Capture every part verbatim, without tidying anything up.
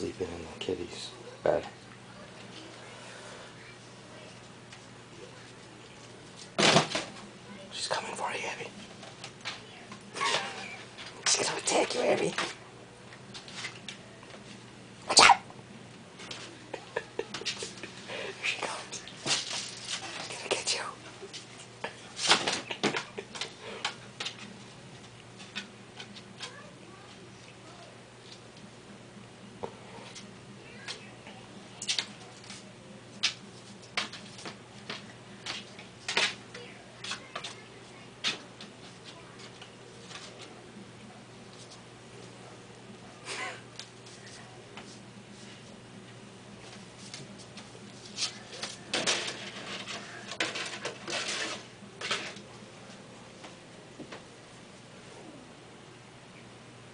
sleeping in the kitty's bed. She's coming for you, Abby. She's gonna attack you, Abby. Watch out! Here she comes. She's gonna get you.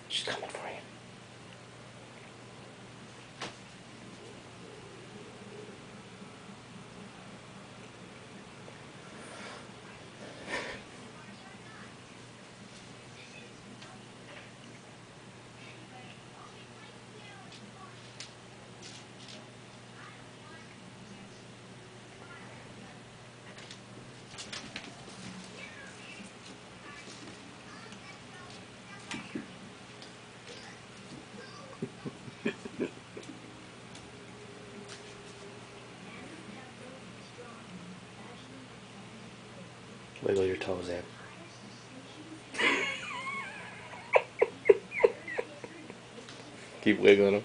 She's coming for you. Wiggle your toes in. Keep wiggling them.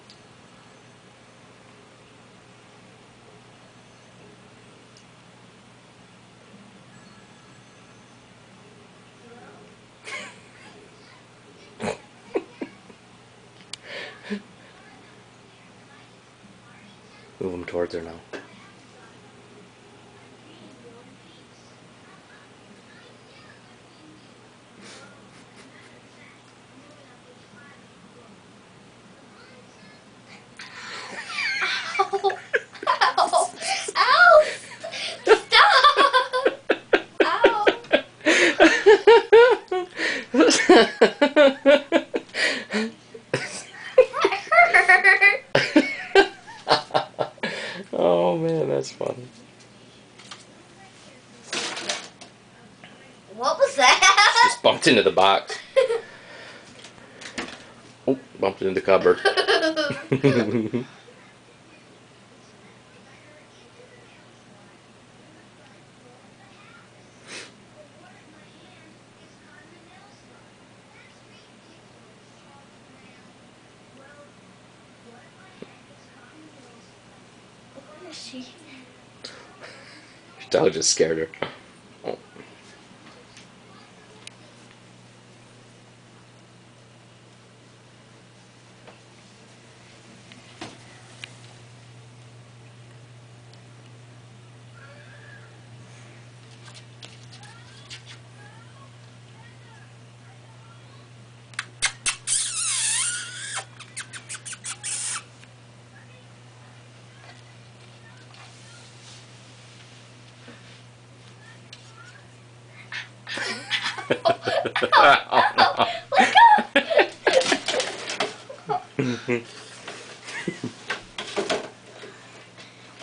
Move them towards her now. Oh man, that's funny. What was that? Just bumped into the box. Oh, bumped into the cupboard. She dog just scared her. Oh. Ow, ow, ow. Let's go.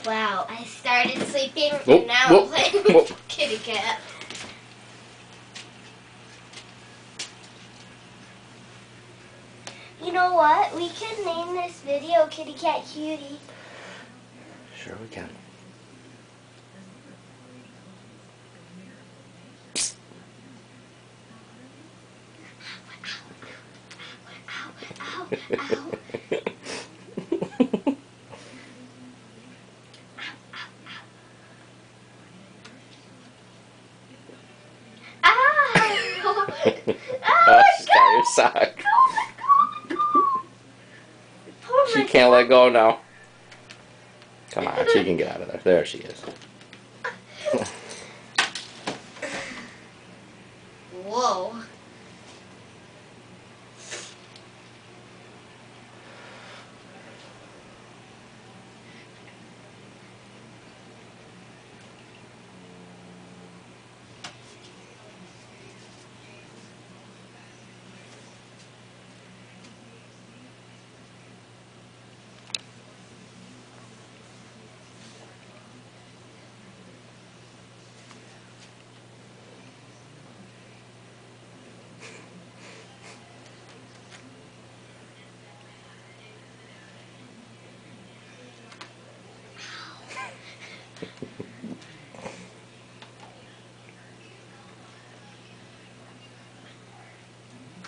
Wow, I started sleeping and oh, now oh, I'm playing oh. with kitty cat. You know what? We can name this video Kitty Cat Cutie. Sure we can. Ow, ow. Ow, ow, ow. She's got your sock. She can't let go now. Come on, she can get out of there. There she is. Whoa.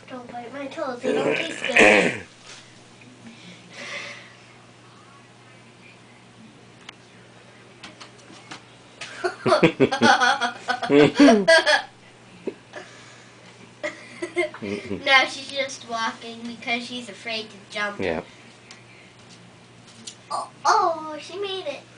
Don't bite my toes, they don't taste good. Now she's just walking because she's afraid to jump. Yeah. Oh, oh, she made it.